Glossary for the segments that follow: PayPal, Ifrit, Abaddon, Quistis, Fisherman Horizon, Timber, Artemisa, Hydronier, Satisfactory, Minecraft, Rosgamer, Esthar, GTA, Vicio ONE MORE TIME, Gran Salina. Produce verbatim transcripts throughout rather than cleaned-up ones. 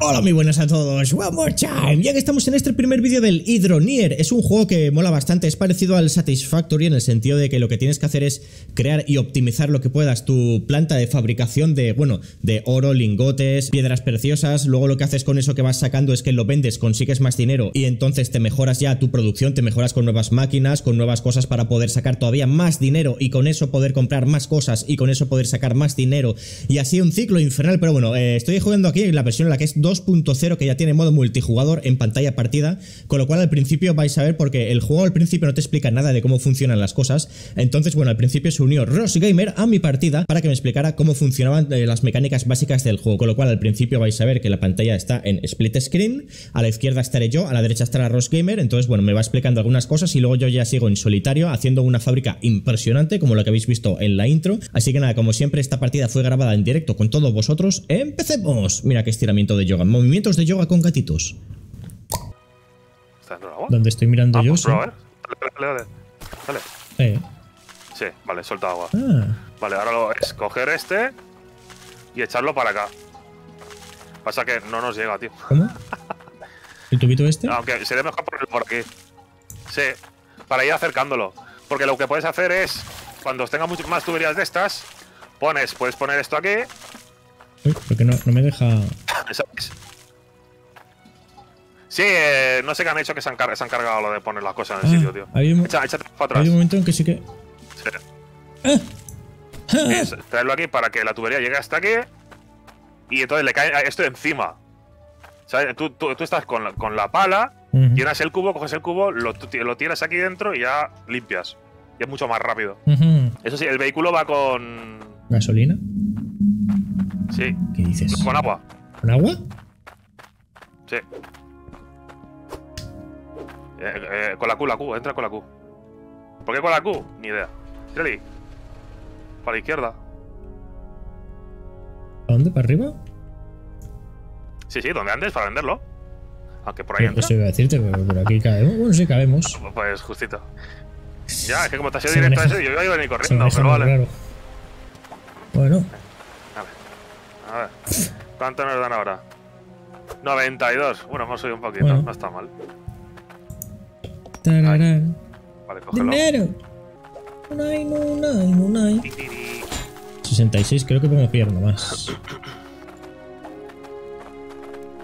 Hola, muy buenas a todos, one more time. Ya que estamos en este primer vídeo del Hydronier. Es un juego que mola bastante, es parecido al Satisfactory en el sentido de que lo que tienes que hacer es crear y optimizar lo que puedas tu planta de fabricación de, bueno, de oro, lingotes, piedras preciosas. Luego lo que haces con eso que vas sacando es que lo vendes, consigues más dinero y entonces te mejoras ya tu producción, te mejoras con nuevas máquinas, con nuevas cosas para poder sacar todavía más dinero y con eso poder comprar más cosas y con eso poder sacar más dinero y así un ciclo infernal. Pero bueno, eh, estoy jugando aquí en la versión en la que es dos punto cero, que ya tiene modo multijugador en pantalla partida, con lo cual al principio vais a ver, porque el juego al principio no te explica nada de cómo funcionan las cosas. Entonces, bueno, al principio se unió Rosgamer a mi partida para que me explicara cómo funcionaban eh, las mecánicas básicas del juego, con lo cual al principio vais a ver que la pantalla está en split screen, a la izquierda estaré yo, a la derecha estará Rosgamer. Entonces, bueno, me va explicando algunas cosas y luego yo ya sigo en solitario haciendo una fábrica impresionante como la que habéis visto en la intro. Así que nada, como siempre, esta partida fue grabada en directo con todos vosotros. ¡Empecemos! Mira qué estiramiento de yo. Movimientos de yoga con gatitos. Donde estoy mirando ah, yo. Pues, ¿sí? Dale, dale, dale. Eh. Sí, vale, suelta agua. Ah. Vale, ahora lo es coger este y echarlo para acá. Pasa que no nos llega, tío. ¿Cómo? ¿El tubito este? Aunque sería mejor ponerlo por aquí. Sí, para ir acercándolo. Porque lo que puedes hacer es, cuando tengas mucho más tuberías de estas, pones, puedes poner esto aquí. Uy, porque no, no me deja. ¿Sabes? Sí, eh, no sé qué han hecho, que se han, car se han cargado lo de poner las cosas en ah, el sitio, tío. Echa, échate para atrás. Hay un momento en que sí que. Sí. Ah. Ah. Es, traerlo aquí para que la tubería llegue hasta aquí. Y entonces le cae esto encima. ¿Sabes? Tú, tú, tú estás con la, con la pala, uh -huh. llenas el cubo, coges el cubo, lo, lo tiras aquí dentro y ya limpias. Y es mucho más rápido. Uh -huh. Eso sí, el vehículo va con. ¿Gasolina? Sí. ¿Qué dices? Con agua. ¿Con agua? Sí. Eh, eh, con la Q, la Q, entra con la Q. ¿Por qué con la Q? Ni idea. Really. Para la izquierda. ¿A dónde? ¿Para arriba? Sí, sí, donde andes, para venderlo. Aunque por ahí entra. Eso iba a decirte, pero por aquí cabemos. Bueno, sí, cabemos. Ah, pues justito. Ya, es que como te has ido directo a eso, yo iba a venir corriendo, pero vale. Claro. Bueno. A ver, ¿cuánto nos dan ahora? noventa y dos. Bueno, hemos subido un poquito, bueno. No está mal. Tararán. Vale, cógelo. ¡Dinero! Unai, unai, unai. sesenta y seis, creo que pongo pierna más.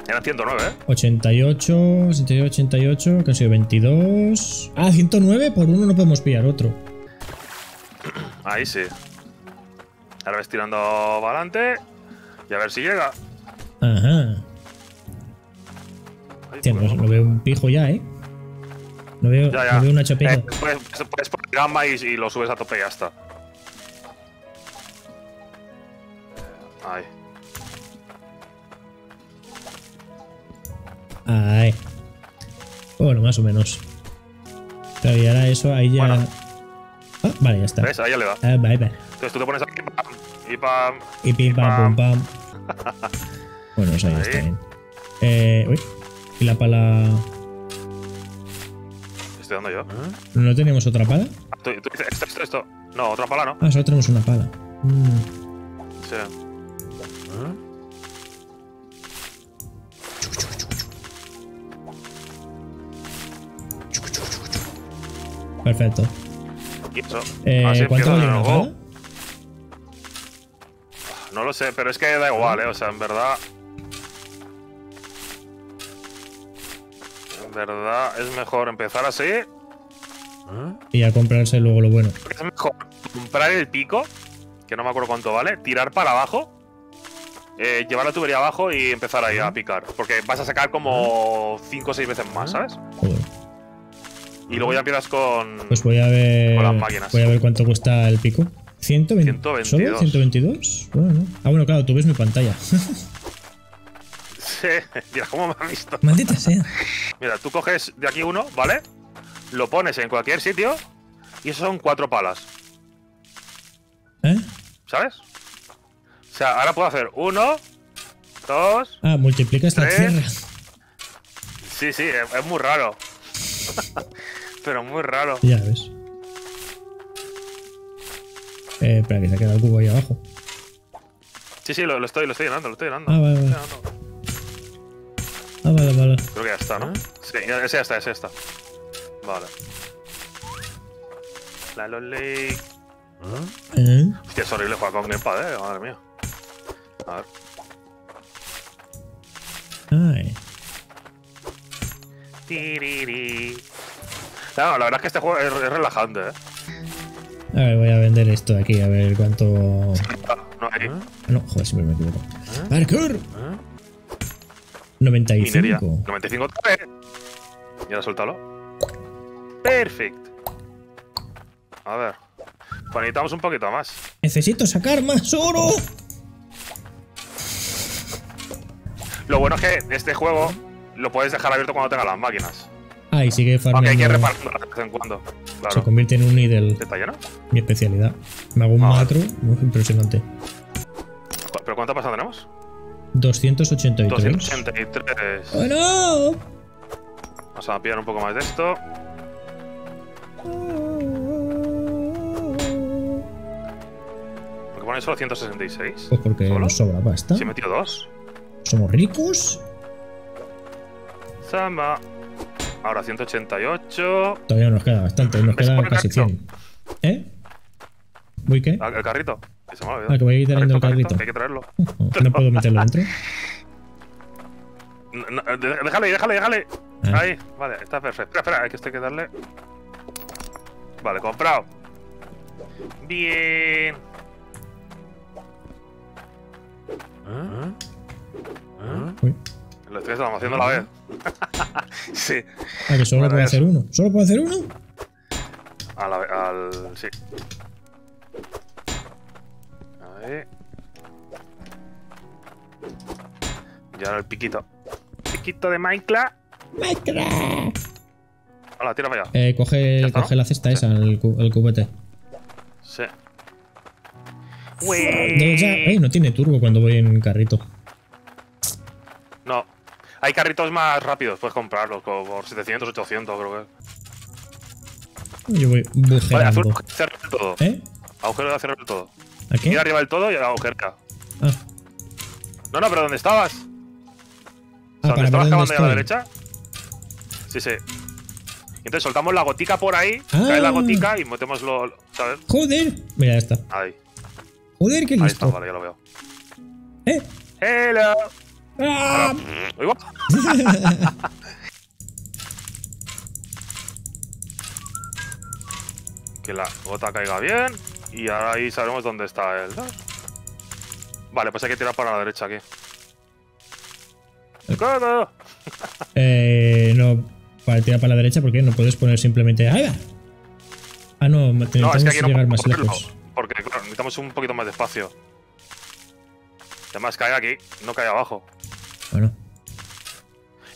Eran ciento nueve, ¿eh? ochenta y ocho, ochenta y ocho, que han sido veintidós. Ah, ciento nueve, por uno no podemos pillar otro. Ahí sí. Ahora ves tirando para adelante. Y a ver si llega. Ajá. Hostia, pues no veo un pijo ya, ¿eh? No veo, ya, ya. No veo una chapilla. Eh, puedes, puedes poner gamba y, y lo subes a tope y ya está. Ahí. Ahí. Bueno, más o menos. Pero y ahora eso, ahí ya… Bueno. Ah, vale, ya está. ¿Ves? Ahí ya le da. Ah, vale, vale. Entonces tú te pones aquí… Y pam. Y pim, pam, pum, pam. Bueno, eso ahí, ahí está bien. Eh. Uy. Y la pala. Estoy dando yo. ¿Eh? ¿No tenemos otra pala? Ah, tú, tú, esto, esto, esto. No, otra pala no. Ah, solo tenemos una pala. Mm. Sí. ¿Eh? Perfecto. ¿Y eso? Eh, ah, sí, ¿cuánto vale una pala? No lo sé, pero es que da igual, ¿eh? O sea, en verdad… En verdad es mejor empezar así… Y a comprarse luego lo bueno. Es mejor comprar el pico, que no me acuerdo cuánto vale, tirar para abajo, eh, llevar la tubería abajo y empezar ahí a picar. Porque vas a sacar como cinco o seis veces más, ¿sabes? Joder. Y luego ya empiezas con… Pues voy a ver… Con las máquinas. Voy a ver cuánto cuesta el pico. ciento veintidós. ¿Solo? ¿ciento veintidós? Bueno. Ah, bueno, claro, tú ves mi pantalla. Sí, mira cómo me han visto. Maldita sea. Mira, tú coges de aquí uno, ¿vale? Lo pones en cualquier sitio y eso son cuatro palas. ¿Eh? ¿Sabes? O sea, ahora puedo hacer uno, dos… Ah, multiplicas la tierra. Sí, sí, es, es muy raro. Pero muy raro. Ya ves. Eh, espera, que se ha quedado el cubo ahí abajo. Sí, sí, lo, lo estoy, lo estoy llenando, lo estoy llenando. Ah, vale, vale. Ah, vale, vale. Creo que ya está, ¿no? Sí, ese ya está, ese ya está. Vale. La loley. ¿Eh? Hostia, es horrible jugar con Greenpad, eh. Madre mía. A ver. Ay. No, la verdad es que este juego es, es relajante, eh. A ver, voy a vender esto de aquí, a ver cuánto. No, hay. No, joder, siempre me equivoco. ¡Parkour! noventa y cinco. Minería. noventa y cinco otra vez. Y ahora suéltalo. Perfecto. A ver. Pues necesitamos un poquito más. Necesito sacar más oro. Lo bueno es que este juego lo puedes dejar abierto cuando tengas las máquinas. Ah, y sigue farmeando. Aunque hay que repartirlo de vez en cuando. Claro. Se convierte en un idol. ¿Está lleno? Mi especialidad. Me hago un macro. Muy impresionante. ¿Pero cuánta pasada tenemos? doscientos ochenta y tres. doscientos ochenta y tres. ¡Oh, no! Vamos a pillar un poco más de esto. ¿Por qué ponéis solo ciento sesenta y seis? Pues porque ¿solo? Nos sobra pasta. ¿Se metió dos? ¿Somos ricos? Samba. Ahora ciento ochenta y ocho. Todavía nos queda bastante, nos quedan casi cien. ¿Eh? ¿Voy qué? El carrito. Que se me ha olvidado. Ah, que voy a ir trayendo el carrito. carrito. Que hay que traerlo. No puedo meterlo dentro. No, no, déjale, déjale, déjale. Ah. Ahí, vale, está perfecto. Espera, espera, hay que, este que darle. Vale, comprado. Bien. ¿Ah? ¿Ah? Uy. Lo estoy haciendo a la vez. Sí. Ah, que solo bueno, puede hacer uno. ¿Solo puede hacer uno? A la vez, al. Sí. A ver. Y ahora el piquito. Piquito de Minecraft. Minecraft. Hola, tira para allá. Eh, coge el, está, coge ¿no? la cesta sí. esa, el, cu el cubete. Sí. Uy. Ya, ey, no tiene turbo cuando voy en carrito. No. Hay carritos más rápidos, puedes comprarlos por setecientos, ochocientos, creo que. Yo voy bujeando. Vale, azul, cerrar el todo. ¿Eh? Agujero de cerrar el todo. ¿Aquí? Ir arriba del todo y agujero. Ah. No, no, pero ¿dónde estabas? Ah, o sea, ¿dónde estabas cavando a la derecha? Sí, sí. Entonces soltamos la gotica por ahí, ah. cae la gotica y metemos lo. ¿Sabes? Joder. Mira, ya está. Ahí. Joder, qué listo. Ahí está, vale, ya lo veo. ¿Eh? ¡Hello! Ah. Bueno, que la gota caiga bien. Y ahora ahí sabemos dónde está él, ¿no? Vale, pues hay que tirar para la derecha aquí. ¡Gota! Eh, no, para tirar para la derecha porque no puedes poner simplemente. ¡Ay! Ah, no, necesitamos no, es que aquí llegar no más lejos. Porque claro, necesitamos un poquito más de espacio. Además, cae aquí, no cae abajo. Bueno.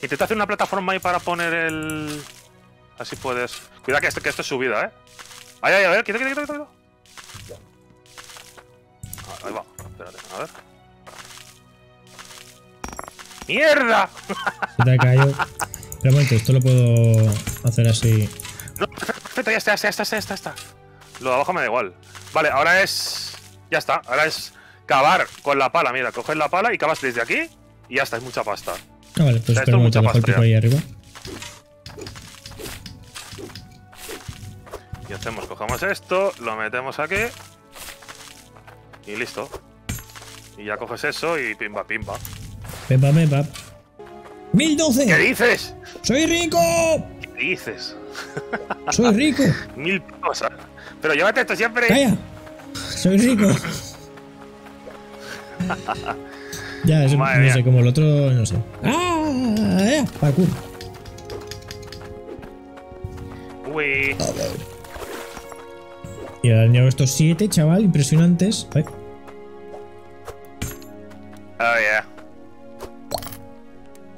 Intenta hacer una plataforma ahí para poner el. Así puedes. Cuidado que esto, que esto es subida, eh. Ahí, ahí, a ver, quita, quita, quita, quita. Ahí va, espérate, a ver. ¡Mierda! Se te ha caído. Pero bueno, esto lo puedo hacer así. No, perfecto, ya está, ya está, ya está, ya está. Lo de abajo me da igual. Vale, ahora es. Ya está, ahora es cavar con la pala, mira, coges la pala y cavas desde aquí. Y ya está, es mucha pasta. Ah, vale, pues o sea, esto es mucha pasta. Ahí arriba. Y hacemos, cogemos esto, lo metemos aquí. Y listo. Y ya coges eso y pimba, pimba. Pimba, pimba. ¡mil doce! ¿Qué dices? ¡Soy rico! ¿Qué dices? ¡Soy rico! Mil cosas. Pero llévate esto siempre. ¡Calla! ¡Soy rico! Ya, eso Madre no mía. sé, como el otro, no sé. ¡Ah! Eh, parkour. Uy. A ver. Y ahora han llegado estos siete, chaval, impresionantes. Ay. Oh, yeah.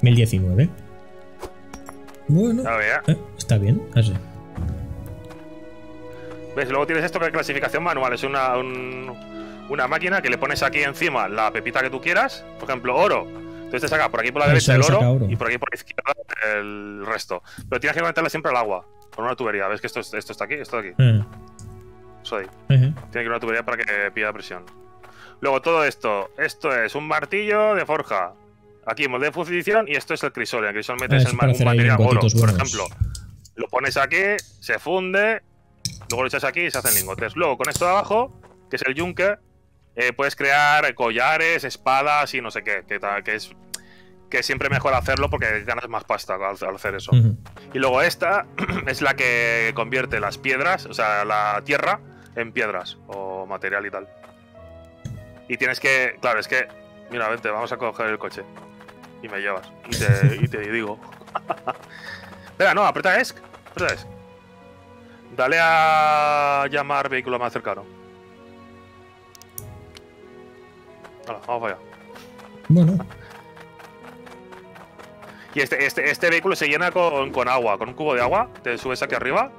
mil diecinueve. Bueno. Oh, yeah. eh, está bien, así. ¿Ves? Luego tienes esto que es clasificación manual, es una... Un... Una máquina que le pones aquí encima la pepita que tú quieras, por ejemplo, oro. Entonces te saca por aquí por la derecha el oro, oro y por aquí por la izquierda el resto. Pero tienes que conectarle siempre al agua, con una tubería. ¿Ves que esto, esto está aquí? Esto de aquí. Uh-huh. Eso de ahí. Uh-huh. Tiene que ir una tubería para que pida presión. Luego todo esto. Esto es un martillo de forja. Aquí molde de fundición y esto es el crisol. En el crisol metes ah, el, un material oro, por buenos. ejemplo. Lo pones aquí, se funde, luego lo echas aquí y se hacen lingotes. Luego con esto de abajo, que es el yunque, eh, puedes crear collares, espadas y no sé qué, que, que es... que siempre mejor hacerlo porque ganas más pasta al, al hacer eso. Uh-huh. Y luego esta es la que convierte las piedras, o sea, la tierra, en piedras o material y tal. Y tienes que... Claro, es que... Mira, vente, vamos a coger el coche. Y me llevas. Y te, y te digo... Espera, no, aprieta ESC. Aprieta ESC. Dale a llamar vehículo más cercano. Hola, vamos allá. Bueno... Y este, este, este vehículo se llena con, con agua, con un cubo de agua, te subes aquí arriba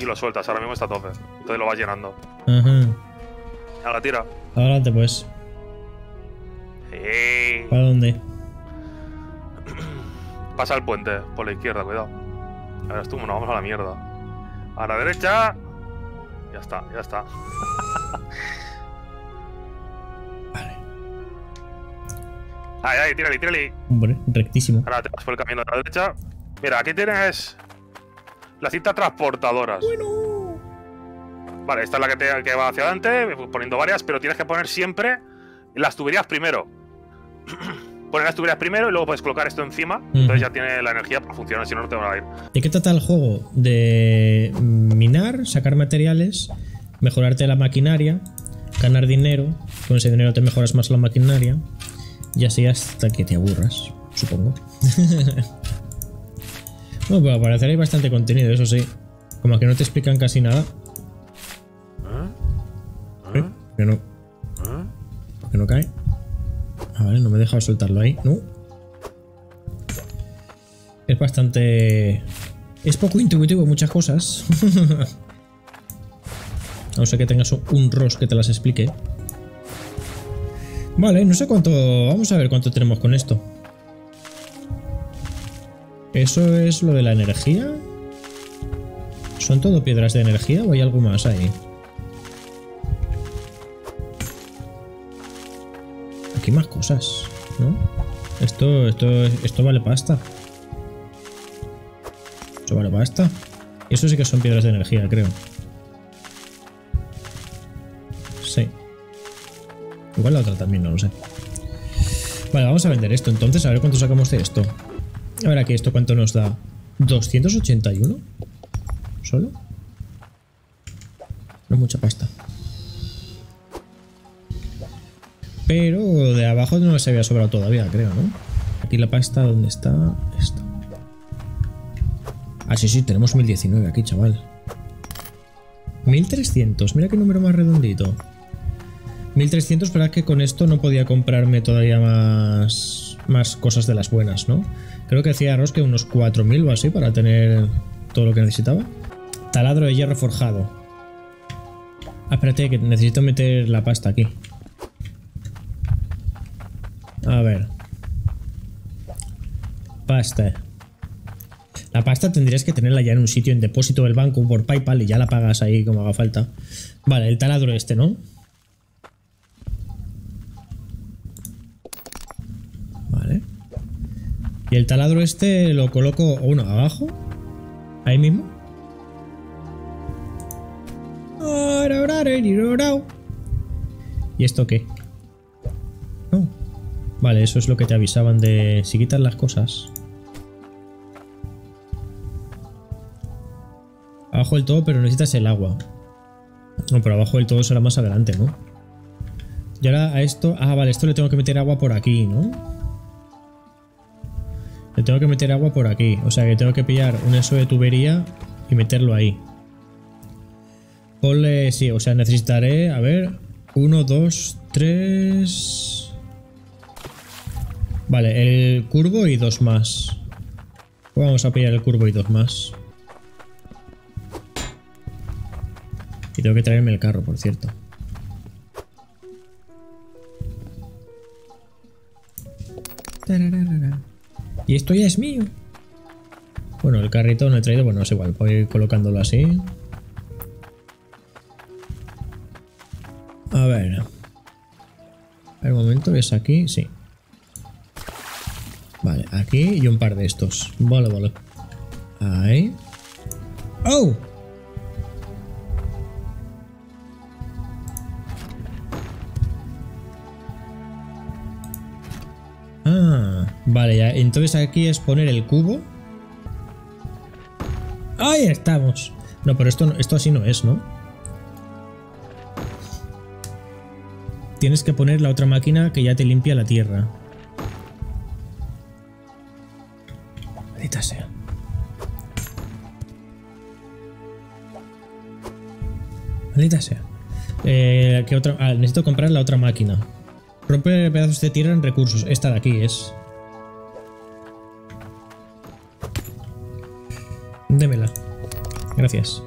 y lo sueltas, ahora mismo está a tope. Entonces lo vas llenando. Ajá. Ahora tira. Adelante pues. Sí. ¿Para dónde? Pasa el puente, por la izquierda, cuidado. Ahora es tú, nos vamos a la mierda. A la derecha. Ya está, ya está. Ahí, ahí, tírale, tírale. Hombre, rectísimo. Ahora te vas por el camino de la derecha. Mira, aquí tienes la cinta transportadoras. Bueno. Vale, esta es la que, te, que va hacia adelante, poniendo varias, pero tienes que poner siempre las tuberías primero. Poner las tuberías primero y luego puedes colocar esto encima. Mm. Entonces ya tiene la energía para funcionar, si no, no te va a ir. ¿De qué trata el juego? De minar, sacar materiales, mejorarte la maquinaria, ganar dinero. Con ese dinero te mejoras más la maquinaria. Y así hasta que te aburras, supongo. Bueno, pero al parecer hay bastante contenido, eso sí. Como que no te explican casi nada. ¿Eh? ¿Por qué no? ¿Por qué no cae? Ah, vale, no me he dejado soltarlo ahí, ¿no? Es bastante... Es poco intuitivo muchas cosas. A no ser que tengas un Ross que te las explique. Vale, no sé cuánto... Vamos a ver cuánto tenemos con esto. ¿Eso es lo de la energía? ¿Son todo piedras de energía o hay algo más ahí? Aquí hay más cosas, ¿no? Esto, esto, esto vale pasta. Esto vale pasta. Eso sí que son piedras de energía, creo. Sí. Igual la otra también, no lo sé. Vale, vamos a vender esto entonces, a ver cuánto sacamos de esto. A ver aquí, esto cuánto nos da. ¿doscientos ochenta y uno? ¿Solo? No es mucha pasta. Pero de abajo no se había sobrado todavía, creo, ¿no? Aquí la pasta, ¿dónde está? Esta. Ah, sí, sí, tenemos mil diecinueve aquí, chaval. mil trescientos, mira qué número más redondito. mil trescientos, pero es que con esto no podía comprarme todavía más, más cosas de las buenas, ¿no? Creo que decía Ross que unos cuatro mil o así para tener todo lo que necesitaba. Taladro de hierro forjado. Ah, espérate, que necesito meter la pasta aquí. A ver. Pasta. La pasta tendrías que tenerla ya en un sitio, en depósito del banco por PayPal y ya la pagas ahí como haga falta. Vale, el taladro este, ¿no? Y el taladro este lo coloco, uno, abajo. Ahí mismo. ¿Y esto qué? No. Vale, eso es lo que te avisaban de... Si quitas las cosas. Abajo del todo, pero necesitas el agua. No, pero abajo del todo será más adelante, ¿no? Y ahora a esto... Ah, vale, esto le tengo que meter agua por aquí, ¿no? Le tengo que meter agua por aquí, o sea que tengo que pillar un eso de tubería y meterlo ahí. Ponle, sí, o sea, necesitaré, a ver, uno, dos, tres... Vale, el curvo y dos más. Vamos a pillar el curvo y dos más. Y tengo que traerme el carro, por cierto. Tararara. Y esto ya es mío. Bueno, el carrito no he traído. Bueno, es igual. Voy colocándolo así. A ver. A ver un momento. ¿Es aquí? Sí. Vale, aquí y un par de estos. Vale, vale. Ahí. ¡Oh! Ah, vale, ya. Entonces aquí es poner el cubo. ¡Ahí estamos! No, pero esto, esto así no es, ¿no? Tienes que poner la otra máquina que ya te limpia la tierra. Maldita sea. Maldita sea. Eh, ¿qué otra? Ah, necesito comprar la otra máquina. Rompe pedazos de tierra en recursos. Esta de aquí es. Démela. Gracias.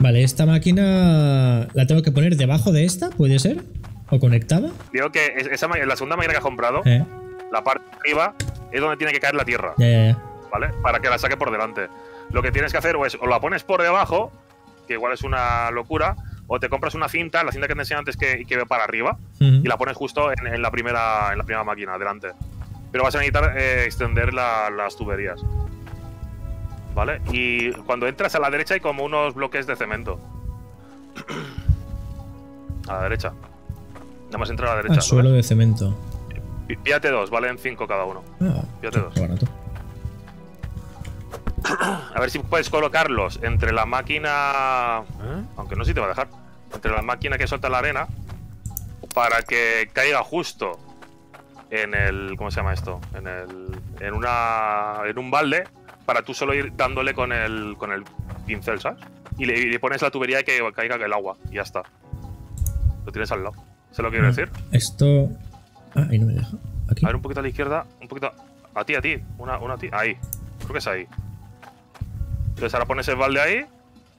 Vale, esta máquina la tengo que poner debajo de esta, ¿puede ser? ¿O conectada? Digo que esa, la segunda máquina que has comprado, ¿eh? La parte de arriba es donde tiene que caer la tierra. Ya, ya, ya. ¿Vale? Para que la saque por delante. Lo que tienes que hacer o es, o la pones por debajo, que igual es una locura, o te compras una cinta, la cinta que te enseñé antes que, que ve para arriba, uh -huh. y la pones justo en, en, la primera, en la primera máquina, delante. Pero vas a necesitar eh, extender la, las tuberías. ¿Vale? Y cuando entras a la derecha hay como unos bloques de cemento. A la derecha. Nada más entrar a la derecha. Al suelo de cemento. Píate dos, valen cinco cada uno. Ah, píate dos. Barato. A ver si puedes colocarlos entre la máquina... ¿Eh? Aunque no sé si te va a dejar. Entre la máquina que suelta la arena. Para que caiga justo en el... ¿Cómo se llama esto? En el... En una... En un balde. Para tú solo ir dándole con el, con el pincel, ¿sabes? Y le, y le pones la tubería que caiga el agua. Y ya está. Lo tienes al lado. ¿Se lo quiero ah, decir? Esto... Ah, ahí no me deja. Aquí. A ver, un poquito a la izquierda. Un poquito... A ti, a ti. Una, una a ti. Ahí. Creo que es ahí. Entonces ahora pones el balde ahí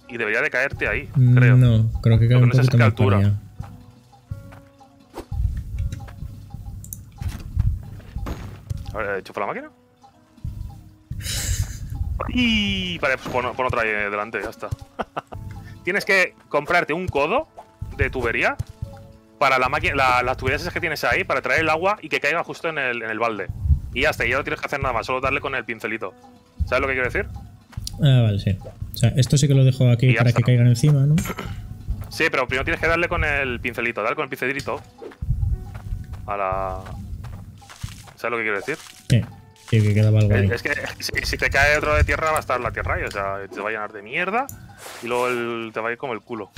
y debería de caerte ahí, creo. No, creo que cae un poquito más para allá. A ver, ¿chufa la máquina? Y vale, pues pon, pon otra ahí delante, ya está. Tienes que comprarte un codo de tubería para la máquina, la, las tuberías esas que tienes ahí, para traer el agua y que caiga justo en el, en el balde. Y ya está, ya no tienes que hacer nada más, solo darle con el pincelito. ¿Sabes lo que quiero decir? Ah, vale, sí. O sea, esto sí que lo dejo aquí para está, que caigan ¿no? encima, ¿no? Sí, pero primero tienes que darle con el pincelito, darle con el pincelito a la... ¿Sabes lo que quiero decir? Sí. Que quedaba algo ahí. Es que si, si te cae otro de tierra va a estar la tierra ahí, o sea, te va a llenar de mierda y luego el, te va a ir como el culo.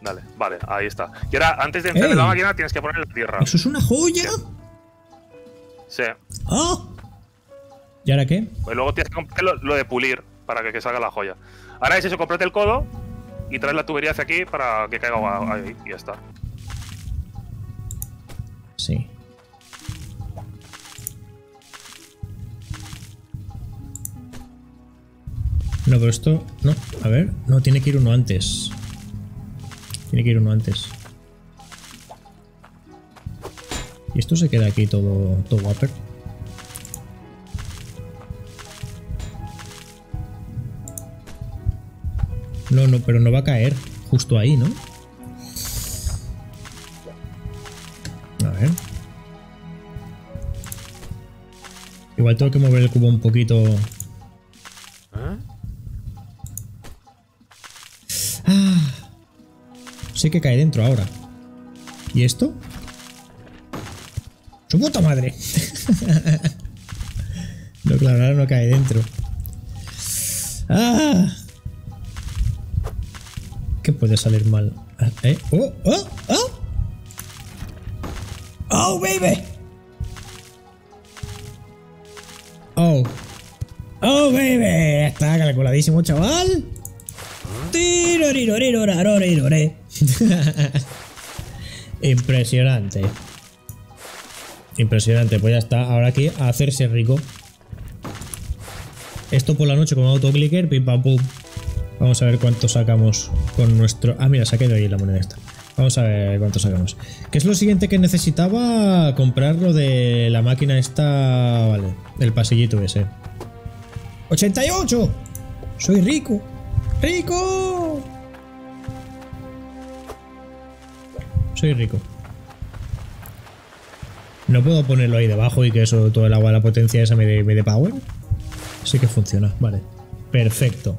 Dale, vale, ahí está. Y ahora, antes de encender la máquina tienes que poner la tierra. ¡Eso es una joya! Sí. sí. ¡Oh! ¿Y ahora qué? Pues luego tienes que comprar lo, lo de pulir para que, que salga la joya. Ahora es eso, cómprate el codo y traes la tubería hacia aquí para que caiga ahí y ya está. Sí. No, pero esto... No, a ver... No, tiene que ir uno antes. Tiene que ir uno antes. Y esto se queda aquí todo... Todo guaper. No, no, pero no va a caer justo ahí, ¿no? A ver... Igual tengo que mover el cubo un poquito... Sé que cae dentro ahora. ¿Y esto? ¡Su puta madre! No, claro, ahora no cae dentro. ¡Ah! ¿Qué puede salir mal? ¿Eh? ¡Oh! ¡Oh! ¡Oh! ¡Oh, baby! ¡Oh! ¡Oh, baby! Está calculadísimo, chaval. Impresionante. Impresionante, pues ya está. Ahora aquí a hacerse rico. Esto por la noche con autoclicker, pim pam pum. Vamos a ver cuánto sacamos con nuestro... Ah, mira, saqué de ahí la moneda esta. Vamos a ver cuánto sacamos. ¿Qué es lo siguiente que necesitaba? Comprar lo de la máquina esta... Vale, el pasillito ese. ¡ochenta y ocho! ¡Soy rico! ¡Rico! Soy rico. ¿No puedo ponerlo ahí debajo y que eso, todo el agua, la potencia esa me dé, me dé power? Sí que funciona, vale. Perfecto.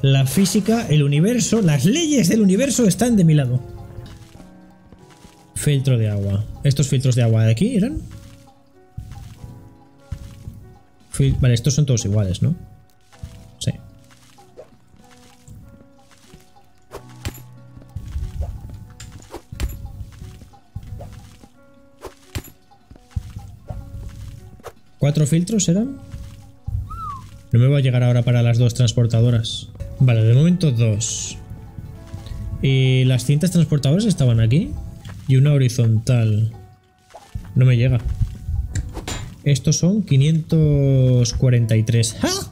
La física, el universo, las leyes del universo están de mi lado. Filtro de agua. ¿Estos filtros de agua de aquí eran? Fil- vale, estos son todos iguales, ¿no? Sí. ¿Cuatro filtros eran? No me va a llegar ahora para las dos transportadoras. Vale, de momento dos. Y las cintas transportadoras estaban aquí. Y una horizontal. No me llega. Estos son quinientos cuarenta y tres. ¡Ah!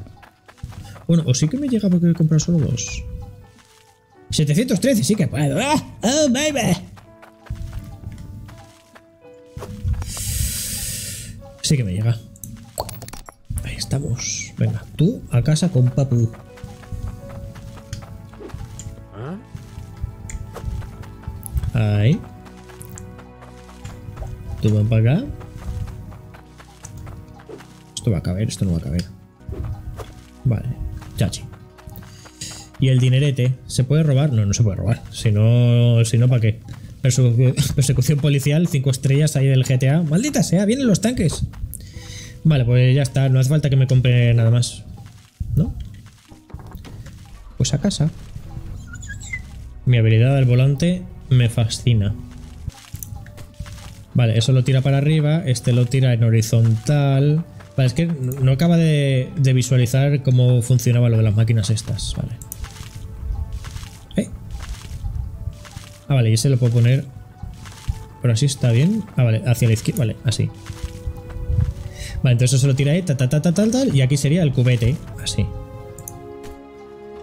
Bueno, o sí que me llega porque he comprado solo dos. setecientos trece, sí que puedo. ¡Ah! ¡Oh, baby! Sí que me llega. Ahí estamos. Venga, tú a casa con papu. Ahí. Tú van para acá. Esto va a caber, esto no va a caber. Vale, chachi. Y el dinerete, ¿se puede robar? No, no se puede robar. Si no, si no, ¿para qué? Perse persecución policial, cinco estrellas ahí del G T A. Maldita sea, vienen los tanques. Vale, pues ya está, no hace falta que me compre nada más, ¿no? Pues a casa. Mi habilidad al volante me fascina. Vale, eso lo tira para arriba, este lo tira en horizontal. Vale, es que no acaba de, de visualizar cómo funcionaba lo de las máquinas estas, vale. ¿Eh? Ah, vale, y ese lo puedo poner... Pero así está bien. Ah, vale, hacia la izquierda, vale, así. Vale, entonces eso se lo tira ahí, ta, ta, ta, ta, tal, tal, y aquí sería el cubete, así.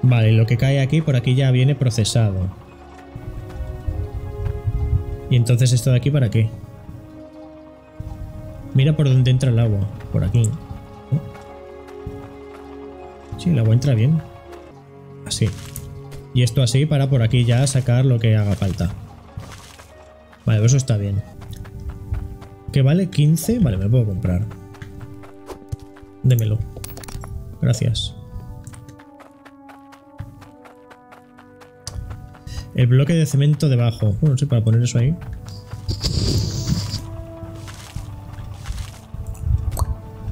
Vale, lo que cae aquí, por aquí ya viene procesado. Y entonces esto de aquí, ¿para qué? Mira por dónde entra el agua, por aquí. Sí, el agua entra bien. Así. Y esto así para por aquí ya sacar lo que haga falta. Vale, eso está bien. ¿Qué vale? quince. Vale, me puedo comprar. Démelo. Gracias. El bloque de cemento debajo. Bueno, sí, para poner eso ahí.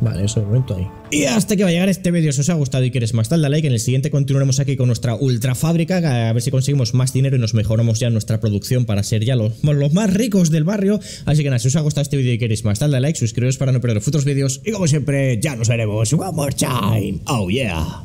Vale, eso de momento ahí. Y hasta que va a llegar este vídeo. Si os ha gustado y queréis más, dadle like. En el siguiente continuaremos aquí con nuestra ultra fábrica. A ver si conseguimos más dinero y nos mejoramos ya nuestra producción para ser ya los, los más ricos del barrio. Así que nada, si os ha gustado este vídeo y queréis más, dadle like, suscribiros para no perder futuros vídeos. Y como siempre, ya nos veremos. One more time. Oh yeah.